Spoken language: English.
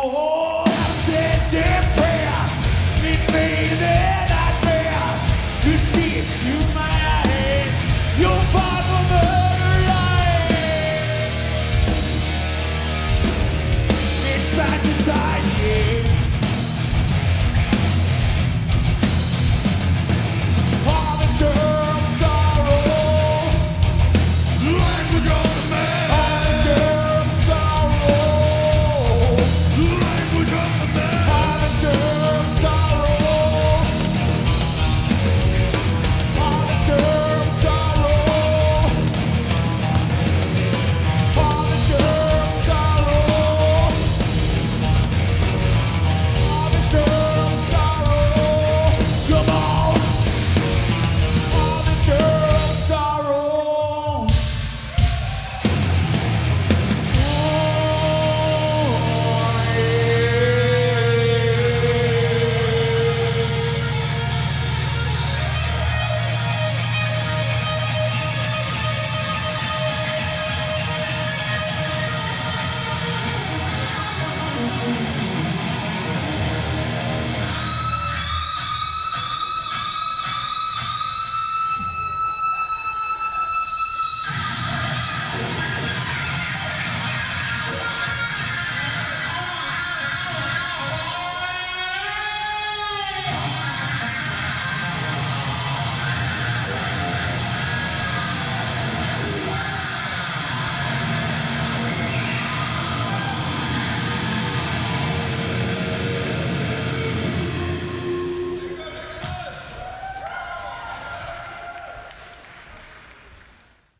Oh!